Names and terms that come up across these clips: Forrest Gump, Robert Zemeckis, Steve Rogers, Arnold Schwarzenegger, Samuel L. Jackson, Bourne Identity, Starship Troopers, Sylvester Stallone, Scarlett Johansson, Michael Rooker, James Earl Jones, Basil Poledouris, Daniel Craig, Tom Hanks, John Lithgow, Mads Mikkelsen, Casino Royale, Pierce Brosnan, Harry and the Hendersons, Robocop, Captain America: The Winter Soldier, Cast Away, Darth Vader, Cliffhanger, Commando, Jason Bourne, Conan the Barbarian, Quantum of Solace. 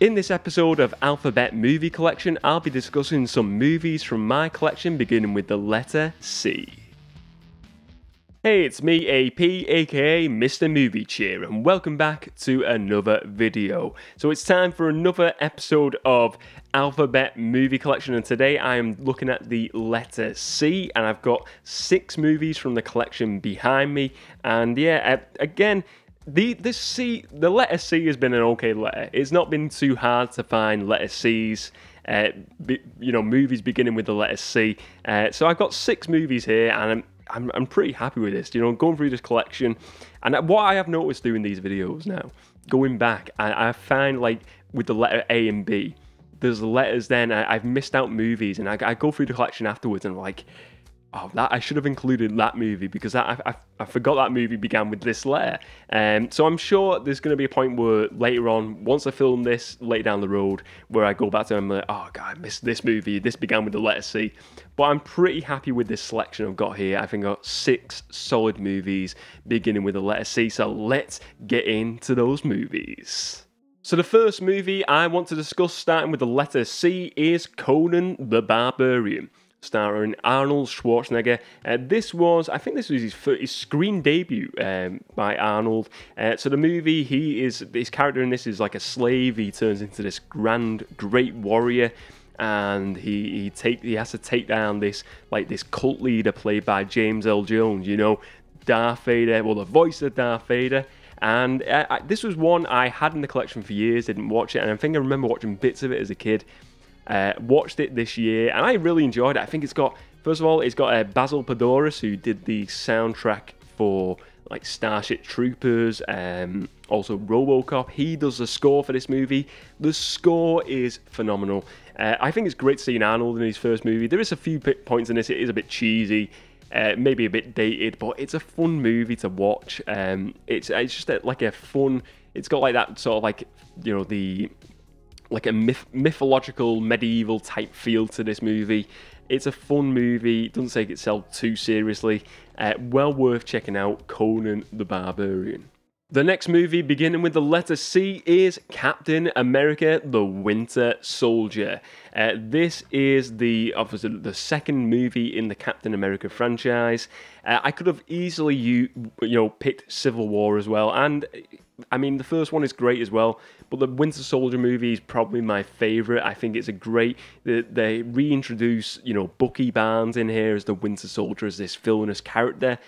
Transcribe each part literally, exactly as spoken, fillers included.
In this episode of Alphabet Movie Collection, I'll be discussing some movies from my collection beginning with the letter C. Hey, it's me A P, aka Mister Movie Cheer, and welcome back to another video. So it's time for another episode of Alphabet Movie Collection, and today I am looking at the letter C, and I've got six movies from the collection behind me, and yeah, again, The, the, C, the letter C has been an okay letter. It's not been too hard to find letter C's, uh, be, you know, movies beginning with the letter C. Uh, so I've got six movies here, and I'm, I'm, I'm pretty happy with this. You know, I'm going through this collection, and what I have noticed doing these videos now, going back, I, I find, like, with the letter A and B, there's letters then, I, I've missed out movies, and I, I go through the collection afterwards, and I'm like, oh, that, I should have included that movie because I, I, I forgot that movie began with this letter. Um, so I'm sure there's going to be a point where later on, once I film this, later down the road, where I go back to them and I'm like, oh god, I missed this movie, this began with the letter C. But I'm pretty happy with this selection I've got here. I think I've got six solid movies beginning with the letter C, so let's get into those movies. So the first movie I want to discuss starting with the letter C is Conan the Barbarian, starring Arnold Schwarzenegger. Uh, this was, I think this was his, first, his screen debut um, by Arnold. Uh, so the movie, he is, his character in this is like a slave. He turns into this grand, great warrior, and he he take he has to take down this like this cult leader played by James Earl Jones. You know, Darth Vader. Well, the voice of Darth Vader. And I, I, this was one I had in the collection for years. Didn't watch it, and I think I remember watching bits of it as a kid. Uh, watched it this year, and I really enjoyed it. I think it's got, first of all, it's got uh, Basil Poledouris, who did the soundtrack for like Starship Troopers, um, also Robocop. He does the score for this movie. The score is phenomenal. Uh, I think it's great seeing Arnold in his first movie. There is a few points in this. It is a bit cheesy, uh, maybe a bit dated, but it's a fun movie to watch. Um, it's it's just a, like a fun. It's got like that sort of like you know the. like a myth, mythological, medieval type feel to this movie. It's a fun movie, it doesn't take itself too seriously. Uh, well worth checking out, Conan the Barbarian. The next movie beginning with the letter C is Captain America: The Winter Soldier. Uh, this is the obviously the second movie in the Captain America franchise. Uh, I could have easily you you know picked Civil War as well, and I mean the first one is great as well. But the Winter Soldier movie is probably my favourite. I think it's a great they, they reintroduce you know Bucky Barnes in here as the Winter Soldier, as this villainous character.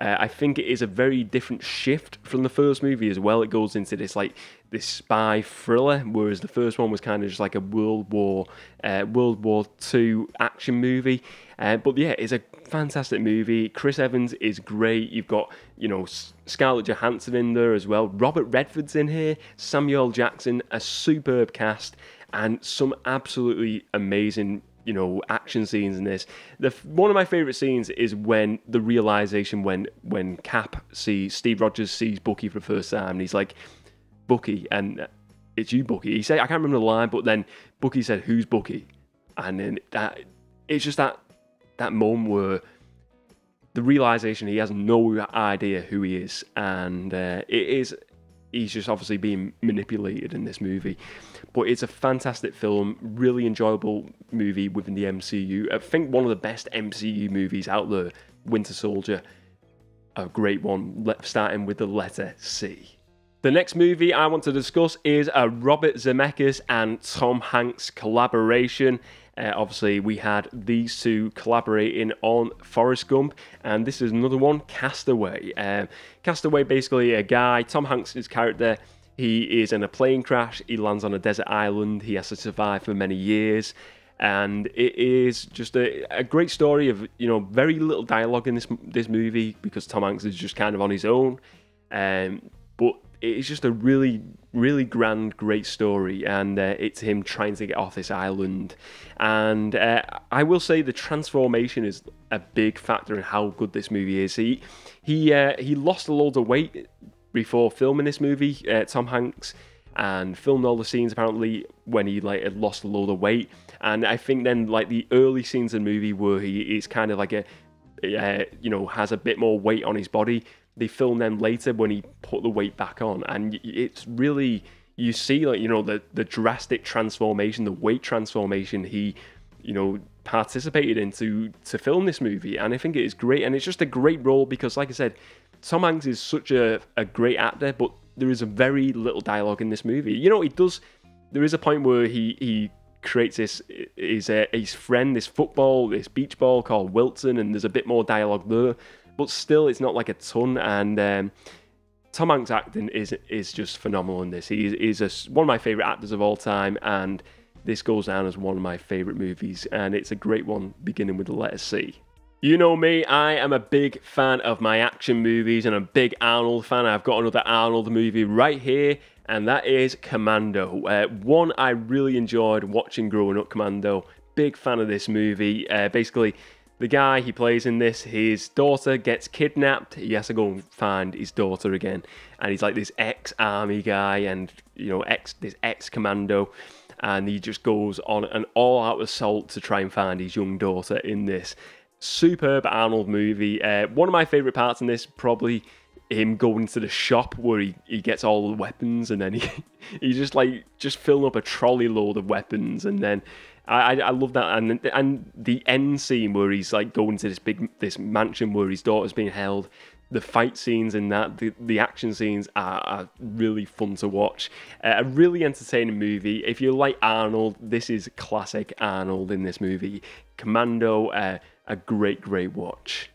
Uh, I think it is a very different shift from the first movie as well. It goes into this like this spy thriller, whereas the first one was kind of just like a World War, uh, World War Two action movie. Uh, but yeah, it's a fantastic movie. Chris Evans is great. You've got you know Scarlett Johansson in there as well. Robert Redford's in here. Samuel L. Jackson, a superb cast, and some absolutely amazing, you know, action scenes in this. The one of my favorite scenes is when the realization when when Cap sees Steve Rogers sees Bucky for the first time, and he's like, Bucky, and it's you, Bucky. He said, I can't remember the line, but then Bucky said, who's Bucky? And then that it's just that that moment where the realization he has no idea who he is, and uh, it is. He's just obviously being manipulated in this movie. But it's a fantastic film, really enjoyable movie within the M C U. I think one of the best M C U movies out there, Winter Soldier, a great one, starting with the letter C. The next movie I want to discuss is a Robert Zemeckis and Tom Hanks collaboration. Uh, obviously, we had these two collaborating on Forrest Gump, and this is another one, Cast Away. Um, Cast Away, basically a guy, Tom Hanks' character, he is in a plane crash, he lands on a desert island, he has to survive for many years, and it is just a, a great story of, you know, very little dialogue in this, this movie, because Tom Hanks is just kind of on his own, um, but it's just a really, really grand, great story, and uh, it's him trying to get off this island. And uh, I will say the transformation is a big factor in how good this movie is. He he uh, he lost a load of weight before filming this movie, uh, Tom Hanks, and filmed all the scenes apparently when he like had lost a load of weight. And I think then like the early scenes of the movie where he is kind of like a uh, you know has a bit more weight on his body. They film them later when he put the weight back on, and it's really you see, like, you know, the the drastic transformation, the weight transformation he, you know, participated in to, to film this movie. And I think it is great. And it's just a great role because, like I said, Tom Hanks is such a, a great actor, but there is a very little dialogue in this movie. You know, he does... There is a point where he, he creates this, his, uh, his friend, this football, this beach ball called Wilton, and there's a bit more dialogue there. But still, it's not like a ton. And um, Tom Hanks' acting is is just phenomenal in this. He is a, one of my favourite actors of all time, and this goes down as one of my favourite movies. And it's a great one, beginning with the letter C. You know me, I am a big fan of my action movies, and a big Arnold fan. I've got another Arnold movie right here, and that is Commando. Uh, one I really enjoyed watching growing up, Commando. Big fan of this movie. Uh, basically, the guy he plays in this, his daughter gets kidnapped. He has to go and find his daughter again. And he's like this ex-army guy, and, you know, ex this ex-commando. And he just goes on an all-out assault to try and find his young daughter in this. Superb Arnold movie. Uh, one of my favourite parts in this, probably him going to the shop where he, he gets all the weapons, and then he he's just like just filling up a trolley load of weapons, and then I, I love that. And and the end scene where he's like going to this big this mansion where his daughter's being held. The fight scenes in that, the, the action scenes are, are really fun to watch. Uh, a really entertaining movie. If you like Arnold, this is classic Arnold in this movie. Commando, uh, a great, great watch.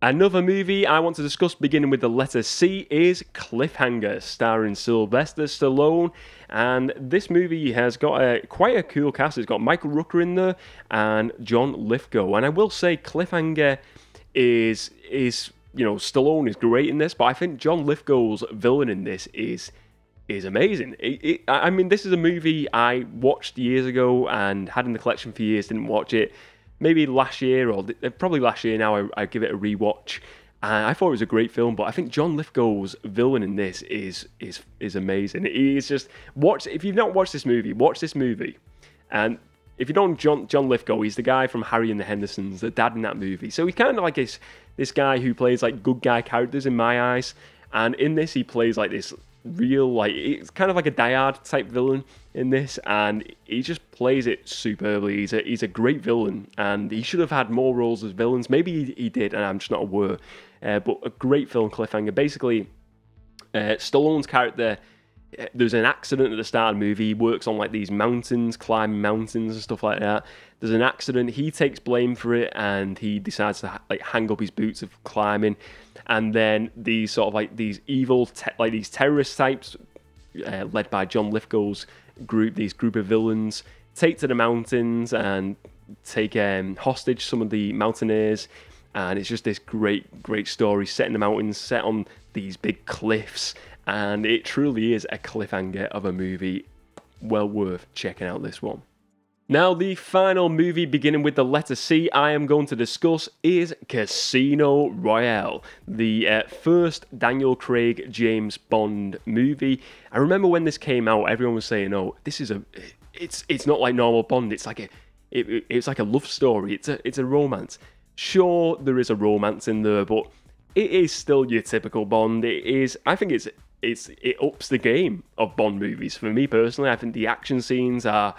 Another movie I want to discuss, beginning with the letter C, is Cliffhanger, starring Sylvester Stallone. And this movie has got a, quite a cool cast. It's got Michael Rooker in there and John Lithgow. And I will say Cliffhanger is... is you know, Stallone is great in this, but I think John Lithgow's villain in this is is amazing. It, it, I mean, this is a movie I watched years ago and had in the collection for years, didn't watch it. Maybe last year, or probably last year now, I, I give it a rewatch. Uh, I thought it was a great film, but I think John Lithgow's villain in this is is is amazing. He is just... watch If you've not watched this movie, watch this movie. And if you don't, John, John Lithgow, he's the guy from Harry and the Hendersons, the dad in that movie. So he's kind of like this, this guy who plays like good guy characters in my eyes. And in this, he plays like this real, like, it's kind of like a Dyad type villain in this. And he just plays it superbly. He's a, he's a great villain. And he should have had more roles as villains. Maybe he, he did, and I'm just not aware. Uh, but a great film, Cliffhanger. Basically, uh, Stallone's character... There's an accident at the start of the movie. He works on like these mountains, climbing mountains and stuff like that. There's an accident. He takes blame for it, and he decides to like hang up his boots of climbing. And then these sort of like these evil, te like these terrorist types, uh, led by John Lithgow's group, these group of villains, take to the mountains and take um, hostage some of the mountaineers. And it's just this great, great story set in the mountains, set on these big cliffs. And it truly is a cliffhanger of a movie. Well worth checking out this one. Now, the final movie, beginning with the letter C, I am going to discuss is Casino Royale, the uh, first Daniel Craig James Bond movie. I remember when this came out, everyone was saying, "Oh, this is a, it's it's not like normal Bond. It's like a, it, it's like a love story. It's a it's a romance." Sure, there is a romance in there, but it is still your typical Bond. It is. I think it's. It's, it ups the game of Bond movies. For me personally, I think the action scenes are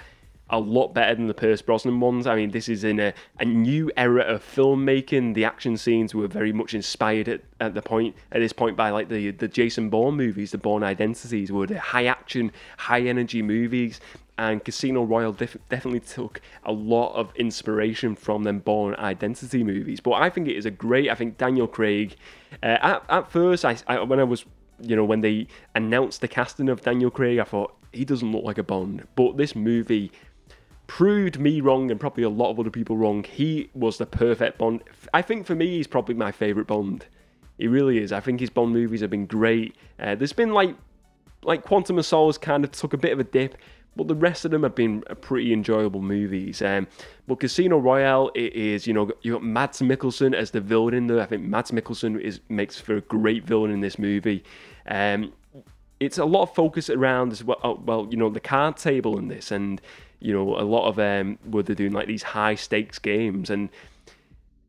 a lot better than the Pierce Brosnan ones. I mean, this is in a, a new era of filmmaking. The action scenes were very much inspired at, at the point at this point by like the the Jason Bourne movies, the Bourne Identities, were the high action, high energy movies. And Casino Royale def definitely took a lot of inspiration from them Bourne Identity movies. But I think it is a great. I think Daniel Craig. Uh, at, at first, I, I when I was You know, when they announced the casting of Daniel Craig, I thought, he doesn't look like a Bond. But this movie proved me wrong, and probably a lot of other people wrong. He was the perfect Bond. I think for me, he's probably my favourite Bond. He really is. I think his Bond movies have been great. Uh, there's been like, like Quantum of Solace kind of took a bit of a dip, but the rest of them have been pretty enjoyable movies. Um, but Casino Royale, it is, you know, you got Mads Mikkelsen as the villain in there. I think Mads Mikkelsen is, makes for a great villain in this movie. Um, it's a lot of focus around, as well, uh, well, you know, the card table in this, and, you know, a lot of um, where they're doing like these high stakes games. And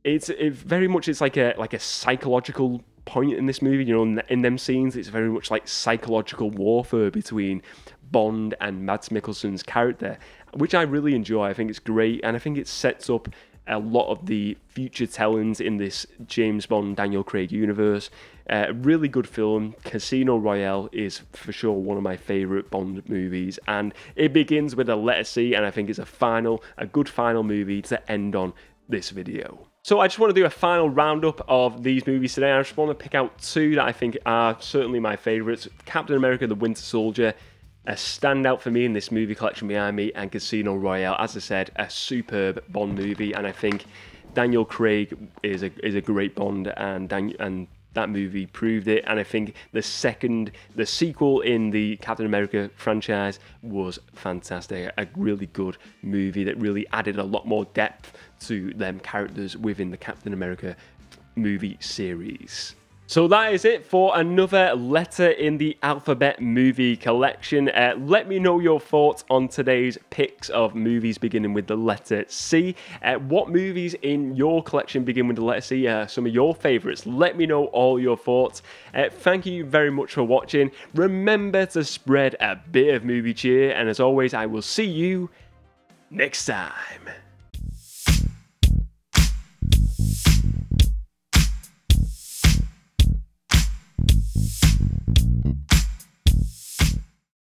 it's it very much, it's like a, like a psychological point in this movie, you know, in, in them scenes. It's very much like psychological warfare between Bond and Mads Mikkelsen's character, which I really enjoy. I think it's great, and I think it sets up a lot of the future tellings in this James Bond, Daniel Craig universe. Uh, really good film. Casino Royale is for sure one of my favourite Bond movies, and it begins with a letter C, and I think it's a final, a good final movie to end on this video. So I just want to do a final roundup of these movies today. I just want to pick out two that I think are certainly my favourites. Captain America: The Winter Soldier, a standout for me in this movie collection behind me, and Casino Royale, as I said, a superb Bond movie, and I think Daniel Craig is a is a great Bond, and Dan, and that movie proved it. And I think the second, the sequel in the Captain America franchise was fantastic. A really good movie that really added a lot more depth to them characters within the Captain America movie series. So that is it for another letter in the alphabet movie collection. Uh, let me know your thoughts on today's picks of movies beginning with the letter C. Uh, what movies in your collection begin with the letter C? Uh, some of your favorites. Let me know all your thoughts. Uh, thank you very much for watching. Remember to spread a bit of movie cheer, and as always, I will see you next time.